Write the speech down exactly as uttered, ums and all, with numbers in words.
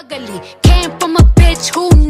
ugly. Came from a bitch who knew